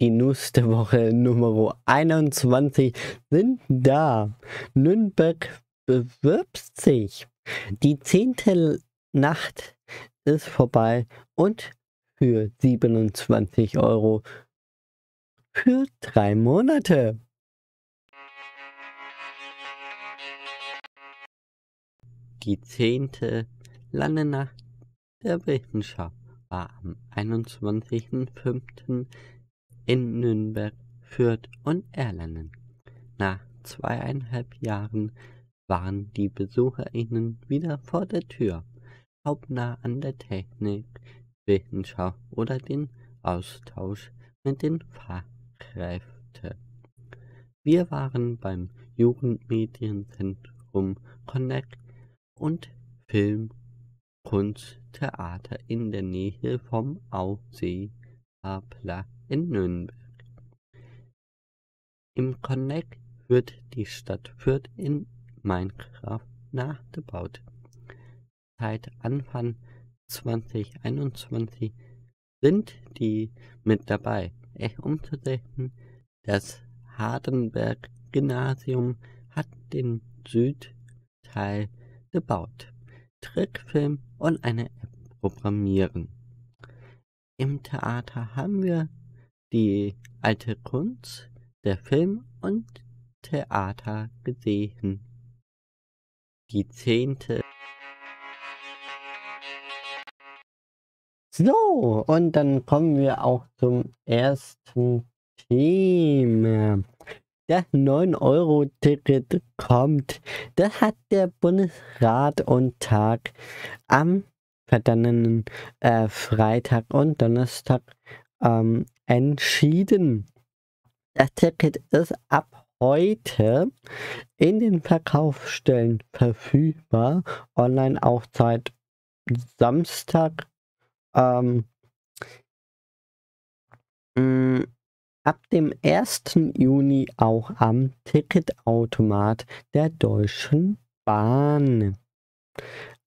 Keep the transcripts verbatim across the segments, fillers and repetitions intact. Genuss der Woche Nummer einundzwanzig sind da. Nürnberg bewirbt sich. Die zehnte Nacht ist vorbei und für siebenundzwanzig Euro für drei Monate. Die zehnte Landenacht der Wissenschaft war am einundzwanzigsten fünften in Nürnberg, Fürth und Erlangen. Nach zweieinhalb Jahren waren die BesucherInnen wieder vor der Tür, hauptnah an der Technik, Wissenschaft oder den Austausch mit den Fachkräften. Wir waren beim Jugendmedienzentrum Connect und Film, Kunst, Theater in der Nähe vom Ausseerplatz in Nürnberg. Im Connect wird die Stadt Fürth in Minecraft nachgebaut. Seit Anfang zweitausendeinundzwanzig sind die mit dabei, echt umzusetzen. Das Hardenberg-Gymnasium hat den Südteil gebaut, Trickfilm und eine App programmieren. Im Theater haben wir die alte Kunst, der Film und Theater gesehen. Die zehnte. So, und dann kommen wir auch zum ersten Thema. Das neun Euro Ticket kommt. Das hat der Bundesrat und Tag am vergangenen äh, Freitag und Donnerstag ähm, entschieden. Das Ticket ist ab heute in den Verkaufsstellen verfügbar. Online auch seit Samstag. Ähm, mh, ab dem ersten Juni auch am Ticketautomat der Deutschen Bahn.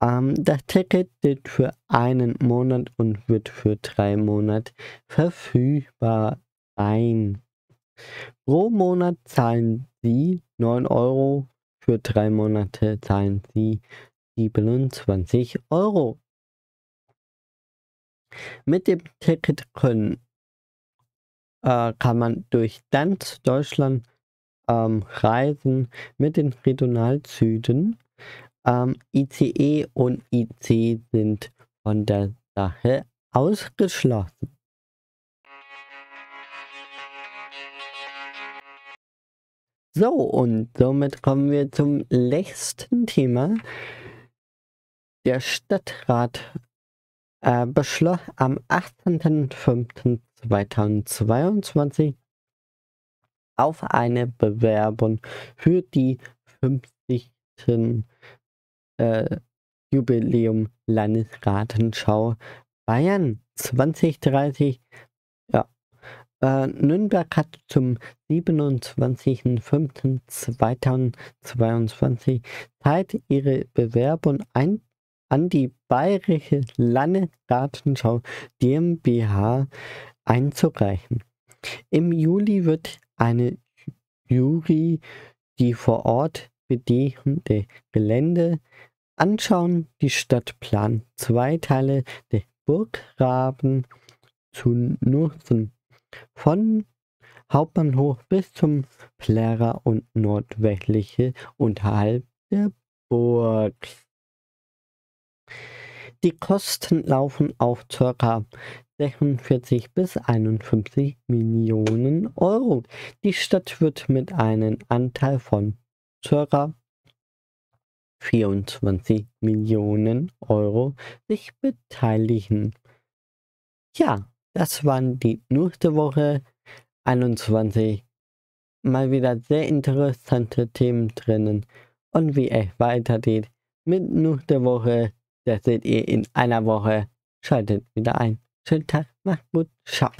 Ähm, das Ticket gilt für einen Monat und wird für drei Monate verfügbar sein. Pro Monat zahlen Sie neun Euro, für drei Monate zahlen Sie siebenundzwanzig Euro. Mit dem Ticket können kann man durch ganz Deutschland ähm, reisen mit den Regionalzügen. Ähm, I C E und I C sind von der Sache ausgeschlossen. So, und somit kommen wir zum letzten Thema. Der Stadtrat äh, beschloss am achtzehnten fünften zweitausendzweiundzwanzig auf eine Bewerbung für die fünfzigste Äh, Jubiläum Landesgartenschau Bayern zweitausenddreißig. Ja. Äh, Nürnberg hat zum siebenundzwanzigsten fünften zweitausendzweiundzwanzig Zeit, ihre Bewerbung ein an die Bayerische Landesgartenschau GmbH einzureichen. Im Juli wird eine Jury, die vor Ort bestehende Gelände anschauen, die Stadt plant, zwei Teile des Burggraben zu nutzen, von Hauptbahnhof bis zum Plärrer und nordwestliche unterhalb der Burg. Die Kosten laufen auf ca. sechsundvierzig bis einundfünfzig Millionen Euro. Die Stadt wird mit einem Anteil von ca. vierundzwanzig Millionen Euro sich beteiligen. Ja, das waren die News der Woche einundzwanzig. Mal wieder sehr interessante Themen drinnen. Und wie es weitergeht mit News der Woche, das seht ihr in einer Woche. Schaltet wieder ein. Schönen Tag, macht's gut, ciao.